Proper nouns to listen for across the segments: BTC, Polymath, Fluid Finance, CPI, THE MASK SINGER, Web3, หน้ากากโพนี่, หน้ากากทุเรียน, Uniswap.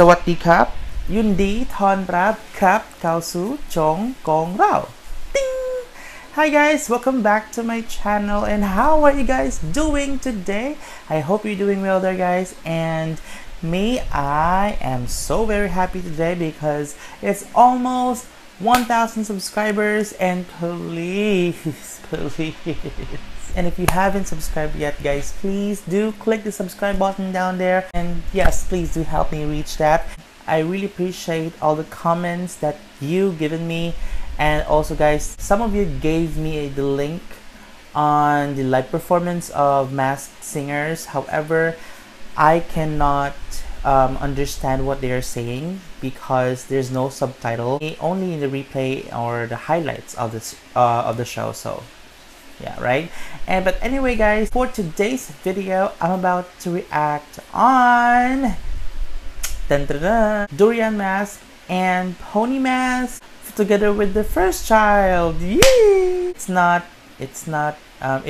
สวัสดีครับยินดีต้อนรับครับเข้าสู่ช่องของเรา Hi guys, welcome back to my channel and how are you guys doing today? I hope you're doing well there guys and me I am so very happy today because it's almost 1,000 subscribers and please and if you haven't subscribed yet guys, please do click the subscribe button down there and yes, please do help me reach that. I really appreciate all the comments that you've given me, and also guys, some of you gave me the link on the live performance of Masked Singers. However, I cannot understand what they are saying because there's no subtitle, only in the replay or the highlights of this of the show. So yeah, right. And but anyway guys, for today's video I'm about to react on Durian Mask and Pony Mask together with the first child. Yay! It's not a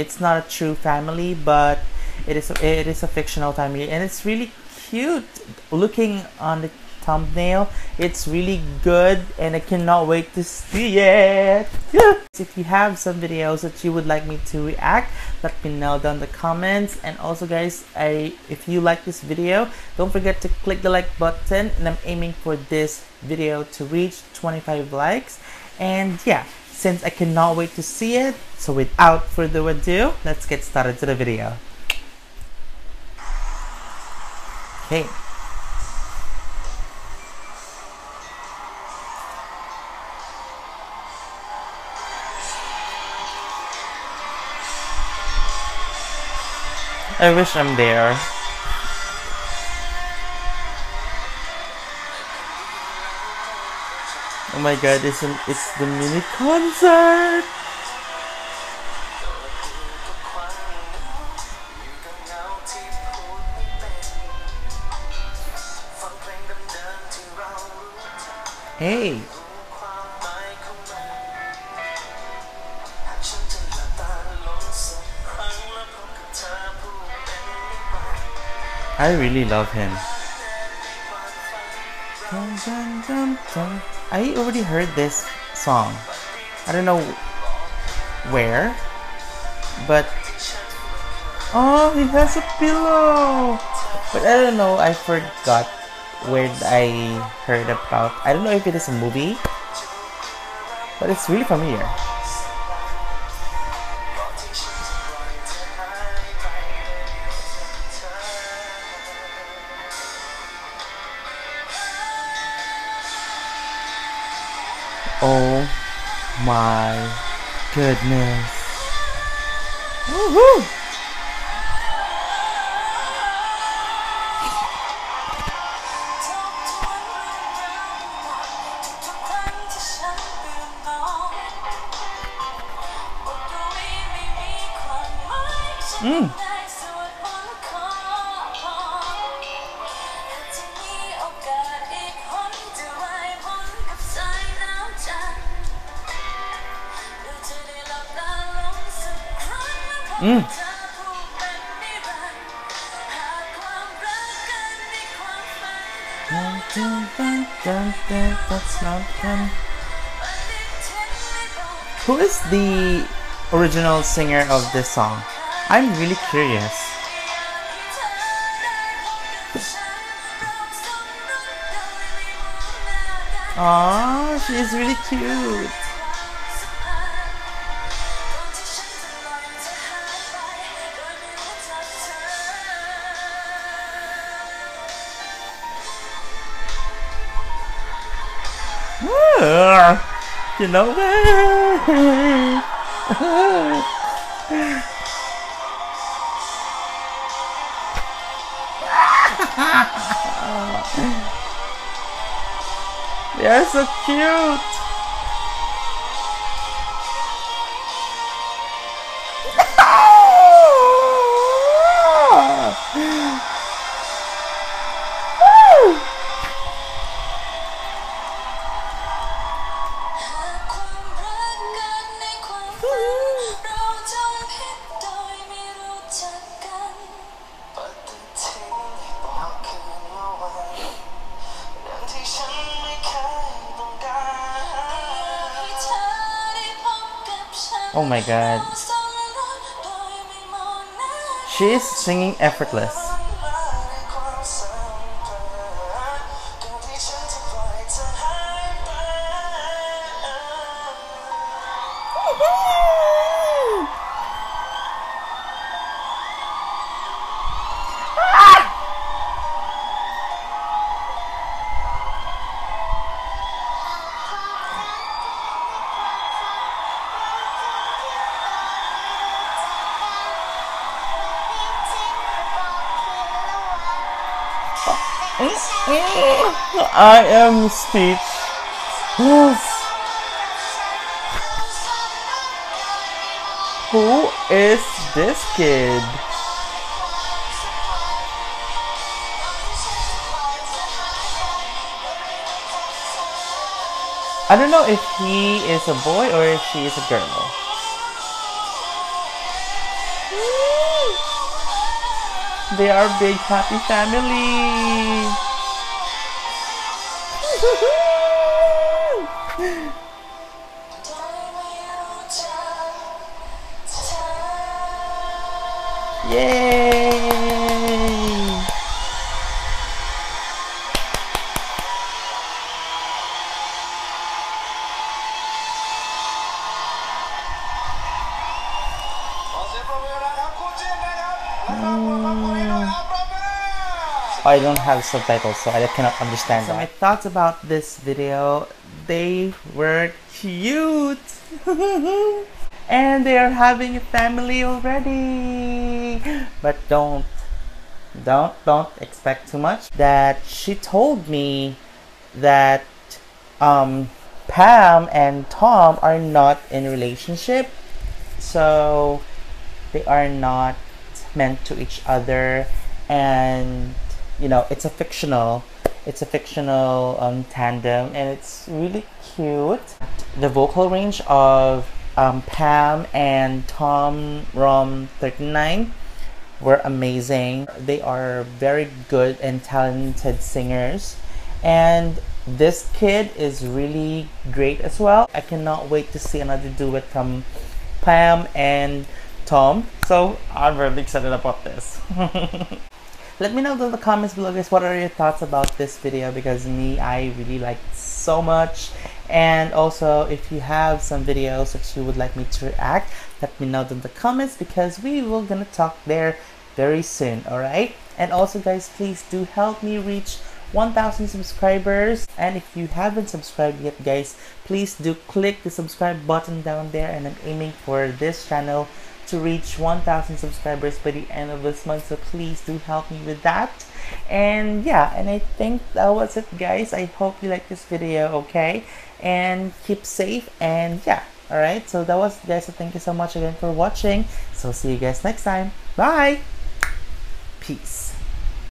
true family, but it is a fictional family, and it's really cute looking on the thumbnail. It's really good and I cannot wait to see it. If you have some videos that you would like me to react, let me know down in the comments. And also guys, if you like this video, don't forget to click the like button, and I'm aiming for this video to reach 25 likes. And yeah, since I cannot wait to see it, so without further ado, let's get started to the video. Okay. I wish I'm there. Oh my god, it's the mini concert! Hey! I really love him. I already heard this song. I don't know where, but oh, he has a pillow. But I don't know. I forgot where I heard about. I don't know if it is a movie, but it's really familiar. Oh my goodness. Woohoo! Mm. Mm. Who is the original singer of this song? I'm really curious. Aww, she is really cute. You know that. They are so cute. Oh my god. She is singing effortless. I am speech. Who is this kid? I don't know if he is a boy or if she is a girl. They are a big happy family. Yay! I don't have subtitles, so I cannot understand that. So my thoughts about this video, they were cute! And they are having a family already! But don't expect too much. That she told me that Pam and Tom are not in a relationship. So they are not meant to each other, and you know, it's a fictional tandem, and it's really cute. The vocal range of Pam and Tom from 39 were amazing. They are very good and talented singers, and this kid is really great as well. I cannot wait to see another duet from Pam and Tom, so I'm really excited about this. Let me know in the comments below, guys, what are your thoughts about this video, because I really liked it so much. And also, if you have some videos that you would like me to react, let me know in the comments, because we will gonna talk there very soon. Alright, and also guys, please do help me reach 1,000 subscribers, and if you haven't subscribed yet guys, please do click the subscribe button down there, and I'm aiming for this channel to reach 1,000 subscribers by the end of this month, so please do help me with that. And yeah, and I think that was it guys. I hope you like this video, okay, and keep safe, and yeah, all right, so that was it guys. So thank you so much again for watching, so see you guys next time. Bye, peace.